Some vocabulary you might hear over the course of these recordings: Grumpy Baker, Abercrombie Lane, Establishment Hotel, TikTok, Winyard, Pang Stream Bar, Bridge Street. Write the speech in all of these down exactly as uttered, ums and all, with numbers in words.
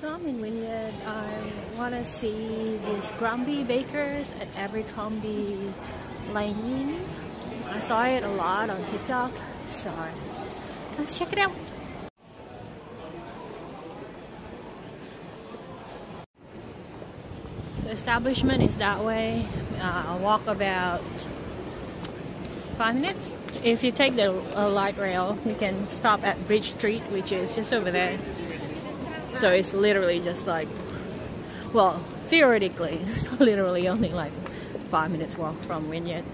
So I'm in Winyard. I want to see these Grumpy Bakers at Abercrombie Lane. I saw it a lot on TikTok, so let's check it out. The establishment is that way. Uh, I'll walk about five minutes. If you take the uh, light rail, you can stop at Bridge Street, which is just over there. So it's literally just like, well, theoretically, it's literally only like five minutes walk from Winyard.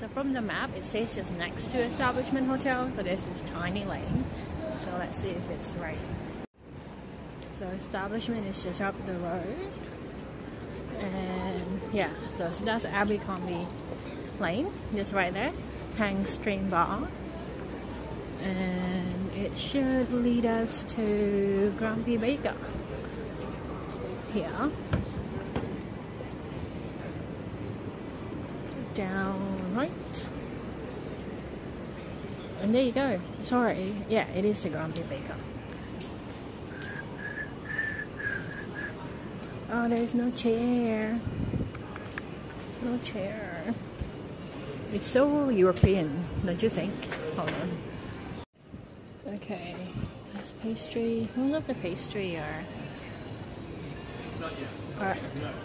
So from the map, it says just next to Establishment Hotel, but there's this tiny lane. So let's see if it's right. So Establishment is just up the road. And yeah, so, so that's Abercrombie Lane, just right there. It's Pang Stream Bar, and it should lead us to Grumpy Baker here. Down right, and there you go. Sorry, yeah, it is the Grumpy Baker. Oh, there's no chair. No chair. It's so European, don't you think? Hold on. Okay, there's pastry. Most of the pastry are, are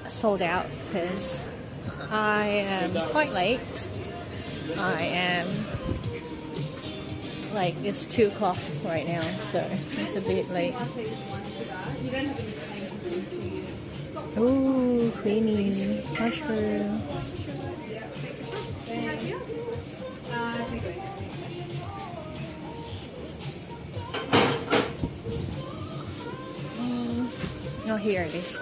sold out because I am quite late. I am, like, it's two o'clock right now, so it's a bit late. Ooh, creamy mushroom. Mm. Oh, here it is.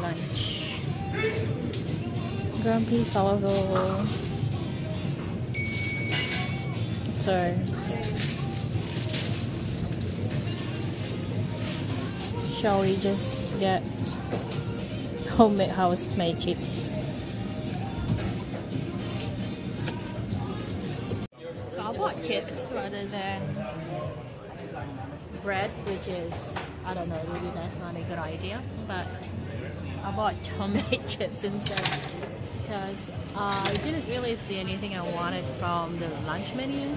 Lunch. Grumpy falafel. Sorry. Shall we just get homemade house-made chips? So I bought chips rather than bread, which is, I don't know, really that's not a good idea, but I bought homemade chips instead because uh, I didn't really see anything I wanted from the lunch menu.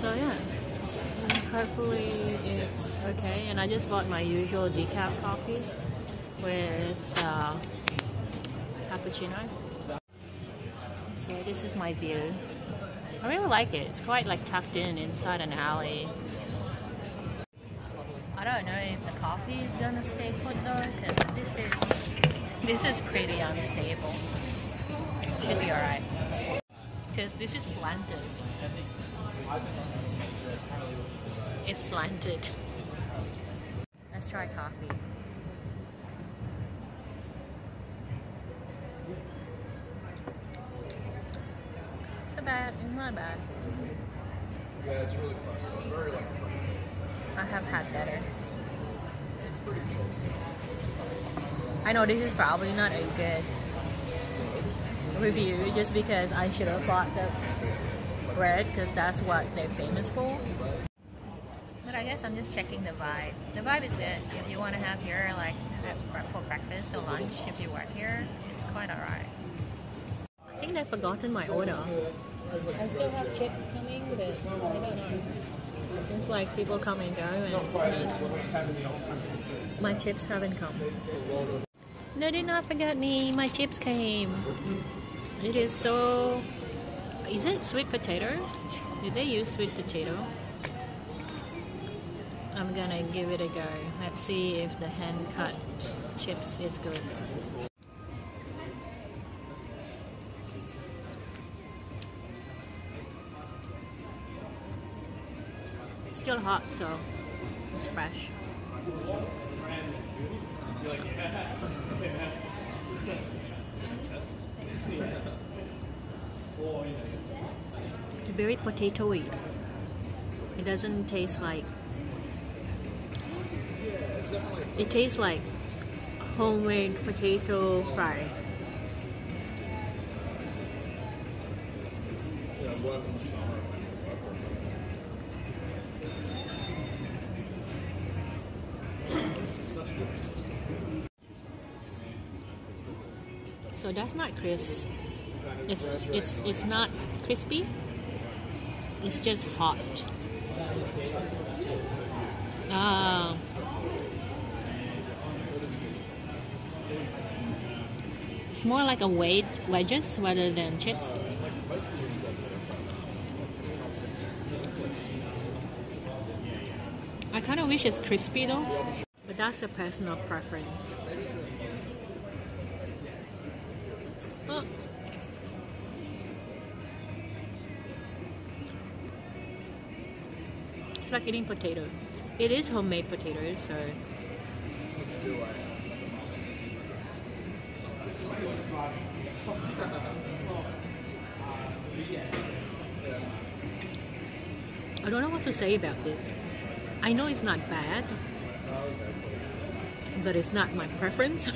So yeah. Hopefully it's okay, and I just bought my usual decaf coffee with uh, cappuccino. So this is my view. I really like it. It's quite like tucked in inside an alley. I don't know if the coffee is gonna stay put though, because this is this is pretty unstable. It should be alright because this is slanted. It's slanted. Let's try coffee. It's not bad. It's not bad. Yeah, it's really fun. It's very like. I have had better. It's pretty cool. I know this is probably not a good review, just because I should have bought the bread because that's what they're famous for. I guess I'm just checking the vibe. The vibe is good. If you want to have here, like for breakfast or lunch, if you work here, it's quite alright. I think I've forgotten my order. I still have chips coming, but I don't know. It's like people come and go, and my chips haven't come. No, did not forget me. My chips came. It is so. Is it sweet potato? Did they use sweet potato? I'm gonna give it a go. Let's see if the hand-cut chips is good. It's still hot, so it's fresh. It's very potato-y. It doesn't taste like. It tastes like homemade potato fry. So that's not crisp. It's it's it's not crispy. It's just hot. Uh, it's more like a wed wedges rather than chips. I kind of wish it's crispy though, but that's a personal preference. Oh. It's like eating potato. It is homemade potatoes, so I don't know what to say about this. I know it's not bad, but it's not my preference.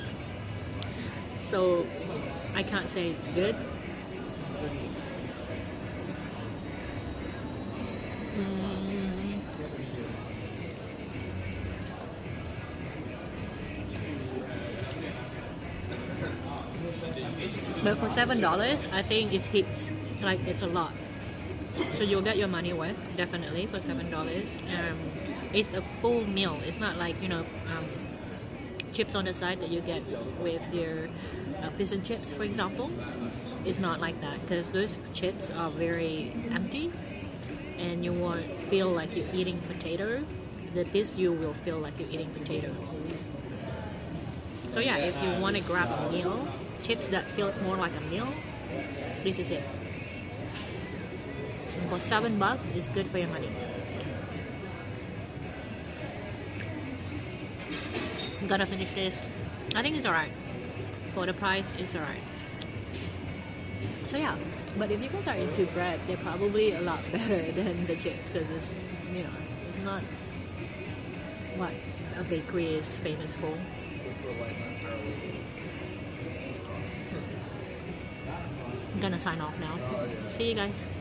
So I can't say it's good. Mm. But for seven dollars, I think it hits, like it's a lot. So you'll get your money worth, definitely, for seven dollars. Um, it's a full meal. It's not like, you know, um, chips on the side that you get with your uh, fish and chips, for example. It's not like that, because those chips are very empty and you won't feel like you're eating potato. That this you will feel like you're eating potato. So yeah, if you want to grab a meal, chips that feels more like a meal, this is it. And for seven bucks, it's good for your money. I'm gonna finish this. I think it's alright. For the price, it's alright. So yeah, but if you guys are into bread, they're probably a lot better than the chips, because it's, you know, it's not what a bakery is famous for. I'm gonna sign off now. See you guys.